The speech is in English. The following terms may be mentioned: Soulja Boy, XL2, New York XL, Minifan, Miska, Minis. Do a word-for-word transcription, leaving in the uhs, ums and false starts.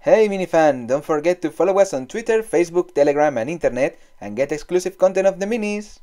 Hey Minifan, don't forget to follow us on Twitter, Facebook, Telegram and Internet and get exclusive content of the minis!